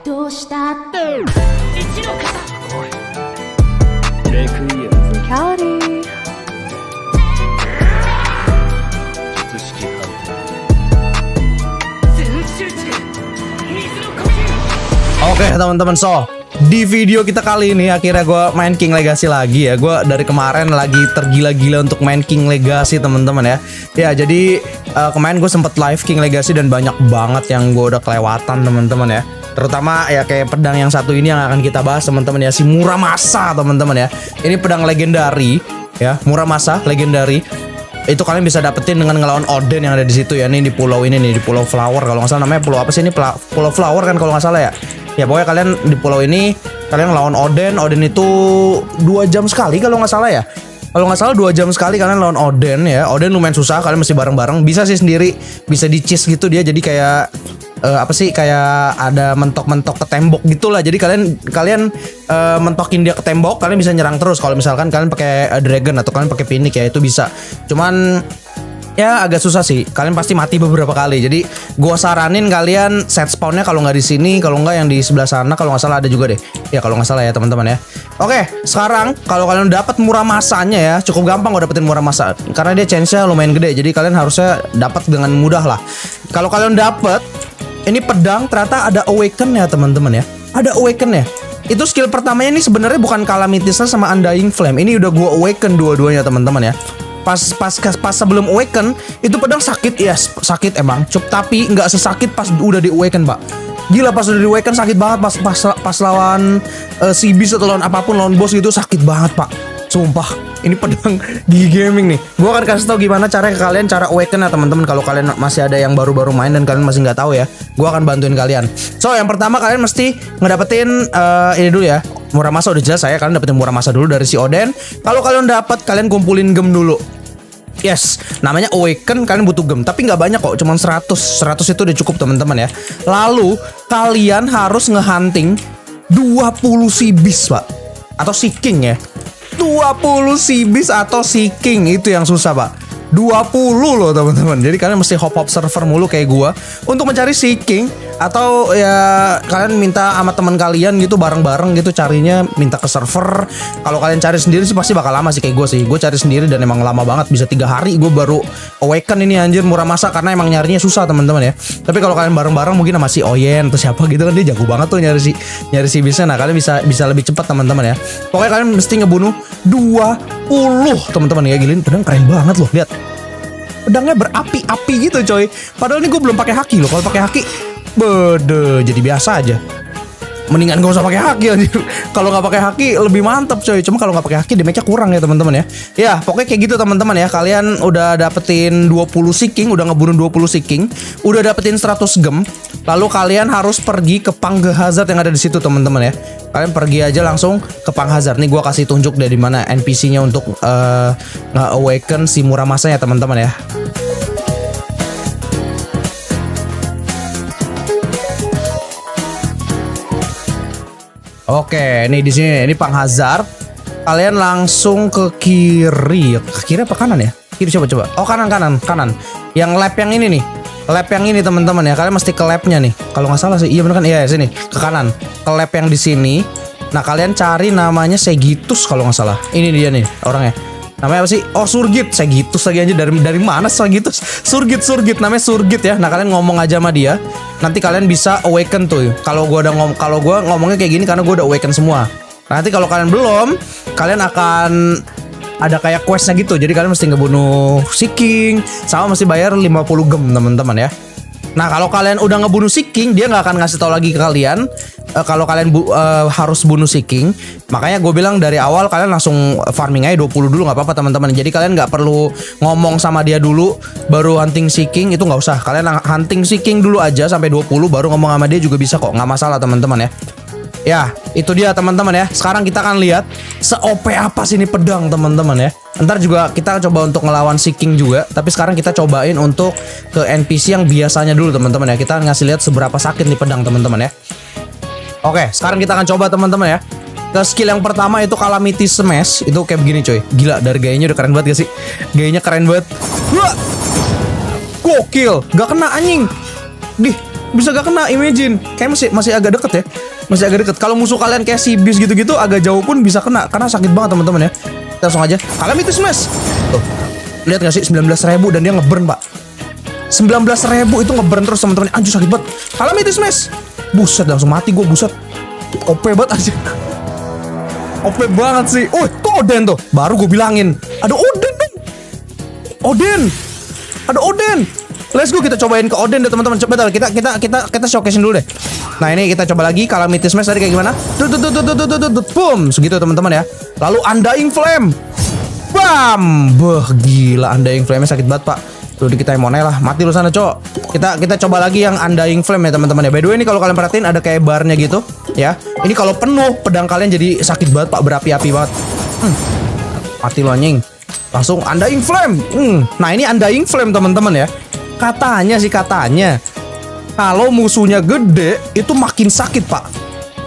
Physicality. Oke teman-teman, di video kita kali ini akhirnya gue main King Legacy lagi ya. Gue dari kemarin lagi tergila-gila untuk main King Legacy teman-teman ya. Ya jadi kemarin gue sempet live King Legacy dan banyak banget yang gue udah kelewatan teman-teman ya. Terutama ya kayak pedang yang satu ini yang akan kita bahas teman-teman ya, si Muramasa teman-teman ya. Ini pedang legendari ya, Muramasa legendari. Itu kalian bisa dapetin dengan ngelawan Oden yang ada di situ ya. Ini di pulau ini nih, di pulau Flower kalau nggak salah namanya. Pulau apa sih ini? Pulau Flower kan kalau nggak salah ya. Ya pokoknya kalian di pulau ini kalian lawan Oden. Oden itu 2 jam sekali kalau nggak salah ya. Kalau nggak salah 2 jam sekali kalian lawan Oden ya. Oden lumayan susah, kalian mesti bareng-bareng. Bisa sih sendiri, bisa di cheese gitu dia. Jadi kayak apa sih, kayak ada mentok-mentok ke tembok gitulah. Jadi kalian mentokin dia ke tembok, kalian bisa nyerang terus. Kalau misalkan kalian pakai dragon atau kalian pakai phoenix ya, itu bisa. Cuman ya agak susah sih. Kalian pasti mati beberapa kali. Jadi gua saranin kalian set spawnnya kalau nggak di sini, kalau nggak yang di sebelah sana. Kalau nggak salah ada juga deh. Ya kalau nggak salah ya teman-teman ya. Oke, sekarang kalau kalian dapat Muramasanya ya, cukup gampang kok dapetin Muramasa karena dia chance-nya lumayan gede. Jadi kalian harusnya dapat dengan mudah lah. Kalau kalian dapet ini pedang, ternyata ada awaken ya teman-teman ya. Ada awaken ya. Itu skill pertamanya ini sebenarnya bukan Calamity Smash sama Undying Flame. Ini udah gua awaken dua-duanya teman-teman ya. Pas sebelum awaken itu pedang sakit ya, sakit emang. Tapi nggak sesakit pas udah di awaken, Pak. Gila pas udah di awaken sakit banget pas lawan si beast atau lawan apapun, lawan boss gitu sakit banget, Pak. Sumpah, ini pedang gigi gaming nih. Gua akan kasih tau gimana caranya ke kalian, cara awaken ya teman-teman. Kalau kalian masih ada yang baru-baru main dan kalian masih nggak tahu ya, gua akan bantuin kalian. So yang pertama kalian mesti ngedapetin ini dulu ya. Muramasa udah jelas saya, kalian dapetin Muramasa dulu dari si Oden. Kalau kalian dapat, kalian kumpulin gem dulu. Yes, namanya awaken, kalian butuh gem. Tapi nggak banyak kok, cuman 100. 100 itu udah cukup teman-teman ya. Lalu kalian harus ngehunting 20 si beast, Pak. Atau si king ya. 20 si beast atau si king itu yang susah, Pak. 20 loh teman-teman. Jadi kalian mesti hop-hop server mulu kayak gua untuk mencari si king, atau ya kalian minta sama teman kalian gitu bareng-bareng gitu carinya, minta ke server. Kalau kalian cari sendiri sih pasti bakal lama sih, kayak gua sih. Gua cari sendiri dan emang lama banget, bisa 3 hari gua baru awaken ini anjir Muramasa karena emang nyarinya susah teman-teman ya. Tapi kalau kalian bareng-bareng mungkin sama si Oyen atau siapa gitu kan, dia jago banget tuh nyari si beast. Nah, kalian bisa lebih cepat teman-teman ya. Pokoknya kalian mesti ngebunuh 20 teman-teman ya. Gilin pedang keren banget loh, lihat. Pedangnya berapi-api gitu coy. Padahal ini gue belum pakai haki loh. Kalau pakai haki bede jadi biasa aja. Mendingan gak usah pakai haki aja. Kalau nggak pakai haki lebih mantap coy. Cuma kalau nggak pakai haki damage-nya kurang ya teman-teman ya. Ya pokoknya kayak gitu teman-teman ya. Kalian udah dapetin 20 si king, udah ngebunuh 20 si king, udah dapetin 100 gem. Lalu kalian harus pergi ke Punk Hazard yang ada di situ teman-teman ya. Kalian pergi aja langsung ke Punk Hazard. Nih gua kasih tunjuk dari mana NPC-nya untuk nge-awaken si Muramasa ya teman-teman ya. Oke, ini di sini, ini Punk Hazard. Kalian langsung ke kiri, apa kanan ya? Kiri coba. Oh kanan. Yang lab yang ini nih, teman-teman ya. Kalian mesti ke labnya nih. Kalau nggak salah sih, iya bener kan? Iya sini, ke kanan, ke lab yang di sini. Nah kalian cari namanya Segitus kalau nggak salah. Ini dia nih orangnya. Namanya apa sih? Oh Surgit, Segitus lagi aja. Dari mana Segitus? Surgit, namanya Surgit ya. Nah kalian ngomong aja sama dia. Nanti kalian bisa awaken tuh. Kalau gua udah ngomongnya kayak gini karena gua udah awaken semua. Nanti kalau kalian belum, kalian akan ada kayak questnya gitu. Jadi kalian mesti ngebunuh si king, sama mesti bayar 50 gem teman-teman ya. Nah kalau kalian udah ngebunuh si king, dia nggak akan ngasih tahu lagi ke kalian. Kalau kalian harus bunuh si king, makanya gue bilang dari awal kalian langsung farming aja 20 dulu, nggak apa-apa teman-teman. Jadi kalian nggak perlu ngomong sama dia dulu baru hunting si king, itu nggak usah. Kalian hunting si king dulu aja sampai 20 baru ngomong sama dia juga bisa kok, nggak masalah teman-teman ya. Ya itu dia teman-teman ya. Sekarang kita akan lihat se-OP apa sih ini pedang teman-teman ya. Ntar juga kita coba untuk ngelawan si king juga, tapi sekarang kita cobain untuk ke NPC yang biasanya dulu teman-teman ya. Kita ngasih lihat seberapa sakit nih pedang teman-teman ya. Oke, sekarang kita akan coba teman-teman ya. Ke skill yang pertama itu Calamity Smash. Itu kayak begini coy. Gila, dari gayanya udah keren banget gak sih? Gayanya keren banget. Wah! Gokil, gak kena anjing. Dih, bisa gak kena. Imagine kayak masih agak deket ya, masih agak deket. Kalau musuh kalian kayak si bis gitu-gitu agak jauh pun bisa kena karena sakit banget teman-teman ya. Kita langsung aja Calamity Smash. Tuh, lihat gak sih 19.000 dan dia ngeburn pak. 19.000 itu ngeburn terus teman-teman. Anjir sakit banget. Calamity Smash. Buset langsung mati gue, buset. OP banget aja. OP banget sih. Oh, tuh Oden tuh. Baru gue bilangin. Ada Oden dong. Oden. Ada Oden. Let's go, kita cobain ke Oden deh teman-teman. Coba kita showcase-in dulu deh. Nah, ini kita coba lagi Calamity Smash tadi kayak gimana? Boom, segitu teman-teman ya. Lalu Undying Flame. Bam. Beuh, gila Undying Flame-nya sakit banget, Pak. Tuh kita emote lah. Mati lu sana, Cok. Kita coba lagi yang Undying Flame ya teman-teman ya. By the way, ini kalau kalian perhatiin ada kayak barnya gitu ya. Ini kalau penuh pedang kalian jadi sakit banget, Pak. Berapi-api banget. Mati lu anjing. Langsung Undying Flame. Nah, ini Undying Flame teman-teman ya. Katanya sih kalau musuhnya gede itu makin sakit pak.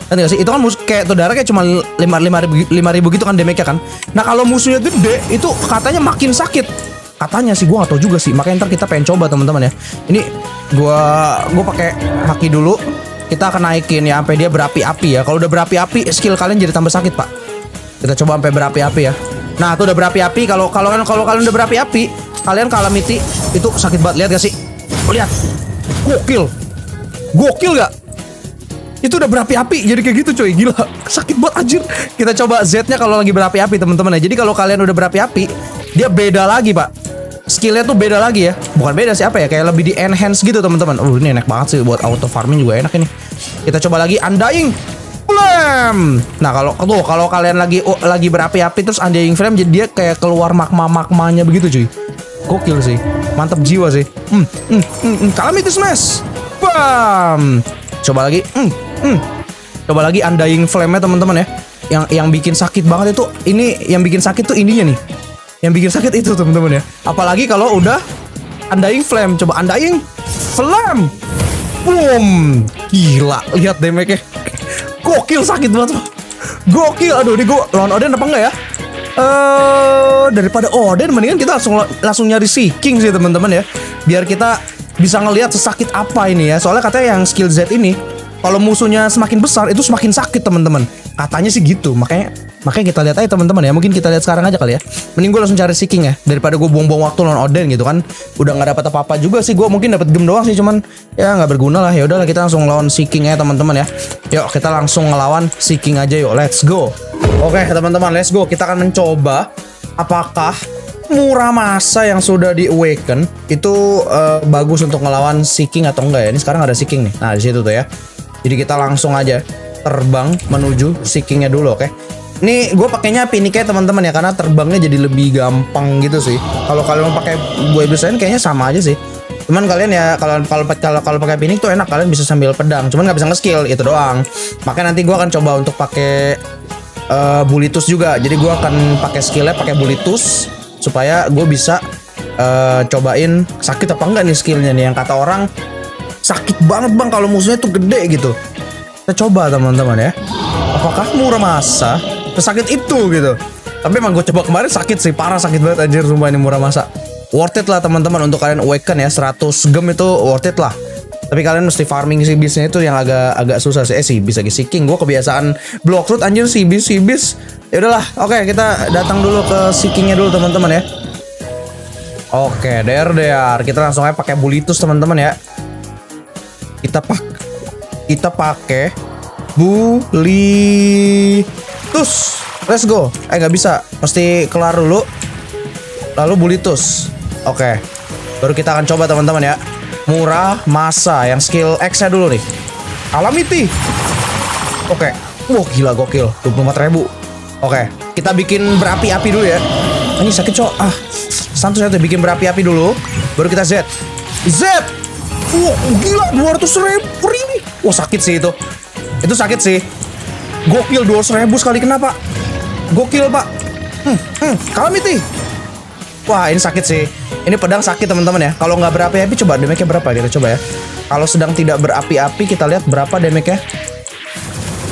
Nanti gak sih itu kan musuh kayak tuh darah kayak cuma 5.000 gitu kan damage-nya kan. Nah kalau musuhnya gede itu katanya makin sakit. Katanya sih gua gak tau juga sih. Makanya ntar kita pengen coba teman-teman ya. Ini gua pakai haki dulu. Kita akan naikin ya sampai dia berapi-api ya. Kalau udah berapi-api skill kalian jadi tambah sakit pak. Kita coba sampai berapi-api ya. Nah tuh udah berapi-api. Kalau kalian udah berapi-api kalian Calamity itu sakit banget. Lihat gak sih? Lihat. Gokil. Gokil gak? Itu udah berapi-api jadi kayak gitu coy. Gila. Sakit banget anjir. Kita coba Z-nya kalau lagi berapi-api teman-teman ya. Jadi kalau kalian udah berapi-api, dia beda lagi, Pak. Skillnya tuh beda lagi ya. Bukan beda sih apa ya? Kayak lebih di-enhance gitu teman-teman. Ini enak banget sih buat auto farming juga enak ini. Kita coba lagi Undying Flame. Nah, kalau kalian lagi berapi-api terus Undying Flame jadi dia kayak keluar magma-magmanya begitu cuy. Gokil sih, mantap jiwa sih. Calamity Smash. Bam. Coba lagi. Coba lagi Undying Flame-nya teman-teman ya. Yang bikin sakit banget itu ini, yang bikin sakit tuh ininya nih. Yang bikin sakit itu teman-teman ya. Apalagi kalau udah Undying Flame. Coba Undying Flame. Boom. Gila, lihat damage-nya. Gokil sakit banget. Gokil. Aduh, ini gue lawan Oden apa enggak ya? Daripada Oden mendingan kita langsung nyari si King sih teman-teman ya. Biar kita bisa ngelihat sesakit apa ini ya. Soalnya katanya yang skill Z ini kalau musuhnya semakin besar itu semakin sakit teman-teman. Katanya sih gitu. Makanya kita lihat aja teman-teman ya. Mungkin kita lihat sekarang aja kali ya. Mending gue langsung cari si King ya daripada gue buang-buang waktu lawan Oden gitu kan. Udah nggak dapat apa-apa juga sih. Gue mungkin dapat gem doang sih cuman ya nggak berguna lah. Ya udahlah kita langsung lawan si King ya teman-teman ya. Yuk kita langsung ngelawan si King aja yuk. Let's go. Oke teman-teman, let's go. Kita akan mencoba apakah Muramasa yang sudah di awaken itu bagus untuk ngelawan si King atau enggak ya. Ini sekarang ada si King nih. Nah di situ tuh ya. Jadi kita langsung aja terbang menuju si King-nya dulu, oke. Ini gue pakainya pinike teman-teman ya karena terbangnya jadi lebih gampang gitu sih. Kalau kalian pakai bulletus lain kayaknya sama aja sih. Cuman kalian ya kalau pakai pinik tuh enak, kalian bisa sambil pedang. Cuman nggak bisa nge-skill itu doang. Makanya nanti gue akan coba untuk pakai Bulletus juga. Jadi gue akan pakai skillnya pakai Bulletus supaya gue bisa cobain sakit apa enggak nih skillnya nih. Yang kata orang sakit banget bang kalau musuhnya tuh gede gitu. Kita coba teman-teman ya. Apakah Muramasa sesakit itu gitu? Tapi emang gue coba kemarin sakit sih, parah sakit banget anjir sumpah ini Muramasa. Worth it lah teman-teman untuk kalian awaken ya, 100 gem itu worth it lah. Tapi kalian mesti farming si bisnya itu yang agak susah sih. Si bis lagi, si King. Gue kebiasaan block root anjir si bis. Ya udahlah. Oke, kita datang dulu ke si King-nya dulu teman-teman ya. Oke, der. Kita langsung aja pakai Bulletus teman-teman ya. Kita pakai Bulletus. Let's go. Nggak bisa. Mesti kelar dulu. Lalu Bulletus. Oke. Baru kita akan coba teman-teman ya. Muramasa yang skill X-nya dulu nih. Calamity. Oke. Wah gila gokil. 24.000. Oke. Kita bikin berapi-api dulu ya. Ini sakit cok. Ah. Santai-santai bikin berapi-api dulu. Baru kita Z. Z. Wah gila 200.000 ini. Wah sakit sih itu. Itu sakit sih. Gokil 200.000 sekali kena pak. Gokil pak. Calamity. Wah ini sakit sih. Ini pedang sakit teman-teman ya. Kalau nggak berapi-api coba damage-nya berapa kita coba ya. Kalau sedang tidak berapi-api kita lihat berapa damage-nya.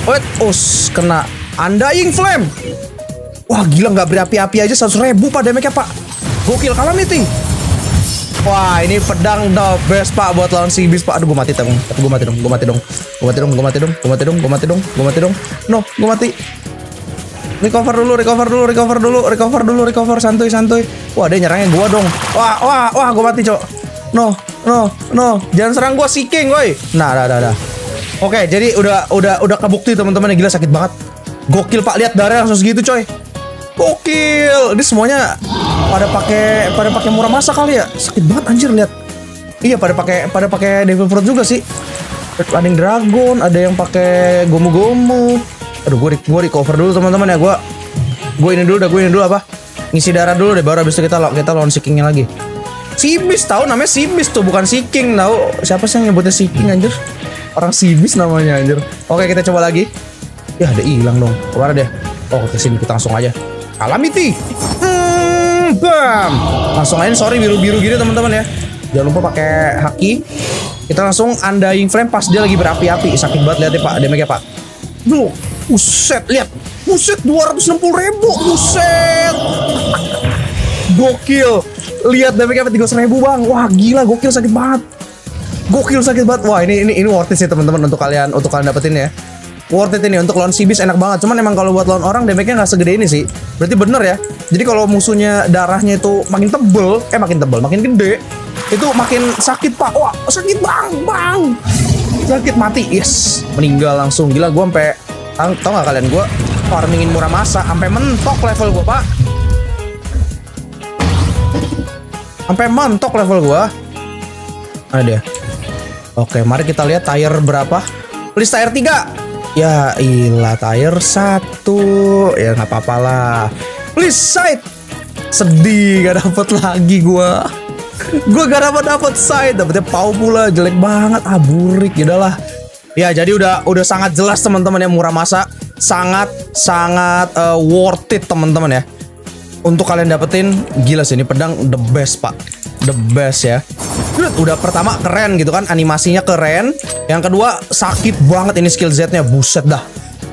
Wait, us kena Undying Flame. Wah gila nggak berapi-api aja 100.000 pak damage-nya pak. Gokil Calamity. Wah, ini pedang the best pak buat lawan si bis pak. Aduh, gua mati dong. Gua mati dong. No, gua mati. Recover dulu. Santuy. Wah, dia nyerangnya gua dong. Wah, gua mati, cok. No. Jangan serang gua si King, woi. Nah, dah. Oke, jadi udah kebukti teman-teman. Gila sakit banget. Gokil pak, lihat darah langsung segitu, coy. Gokil. Ini semuanya pada pakai Muramasa kali ya. Sakit banget anjir lihat. Iya, pada pakai Devil Fruit juga sih. Ada yang Dragon, ada yang pakai Gomu-Gomu. Aduh, gue recover dulu teman-teman ya. Gue ini dulu apa? Ngisi darah dulu deh, baru habis itu kita lawan si King-nya lagi. Sibis tahu namanya Sibis tuh, bukan si King tahu. Siapa sih yang nyebutnya si King anjir? Orang Sibis namanya anjir. Oke, kita coba lagi. Ya, ada hilang dong. Keluar deh. Oh, ke sini kita langsung aja. Calamity. Bam. Langsung aja, sorry biru-biru gini teman-teman ya. Jangan lupa pakai haki. Kita langsung Undying Flame pas dia lagi berapi-api. Sakit banget lihat ya, Pak. Damage-nya, Pak. Duh. Buset, lihat. Buset, 260.000. Buset. Gokil. Lihat damage-nya 300.000, Bang. Wah, gila, gokil sakit banget. Wah, ini worth it sih teman-teman untuk kalian dapetin ya. Worth it ini untuk lawan Sibis enak banget. Cuman emang kalau buat lawan orang damage-nya nggak segede ini sih. Berarti bener ya. Jadi kalau musuhnya darahnya itu makin tebel, makin gede, itu makin sakit, Pak. Wah, sakit, Bang. Sakit mati. Yes, meninggal langsung. Gila, gua sampai tau gak kalian, gue farmingin Muramasa sampai mentok level gue, Pak. Sampai mentok level gue. Ada. Oke, mari kita lihat tier berapa. Please tier 3. Ya ilah, tier 1. Ya nggak apa-apa lah. Please side. Sedih gak dapet lagi gue. Gue gak dapet side. Dapetnya pau pula, jelek banget. Ah, burik. Yaudahlah. Ya, jadi udah sangat jelas teman-teman ya, Muramasa sangat worth it teman-teman ya. Untuk kalian dapetin, gila sih ini pedang the best, Pak. The best ya. Udah pertama keren gitu kan, animasinya keren. Yang kedua sakit banget ini skill Z-nya, buset dah.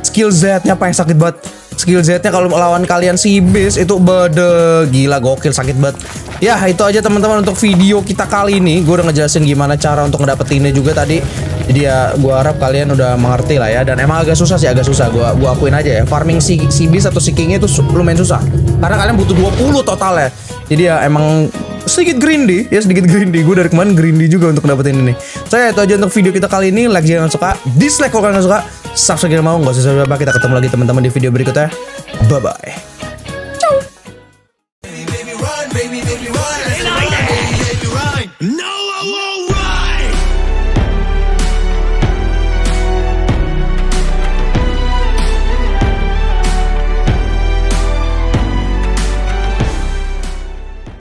Skill Z-nya paling sakit banget. Skill Z-nya kalau lawan kalian Sibis itu bede, gila gokil sakit banget. Ya, itu aja teman-teman untuk video kita kali ini. Gue udah ngejelasin gimana cara untuk ngedapetinnya juga tadi. Jadi ya gue harap kalian udah mengerti lah ya. Dan emang agak susah gue akuin aja ya. Farming si Sibis atau si King-nya itu lumayan susah, karena kalian butuh 20 total ya. Jadi ya emang sedikit grindy. Gue dari kemarin grindy juga untuk dapetin ini. Saya itu aja untuk video kita kali ini. Like jika kalian suka, dislike kalau kalian suka, subscribe kalau mau, nggak usah subscribe. Kita ketemu lagi teman-teman di video berikutnya. Bye bye.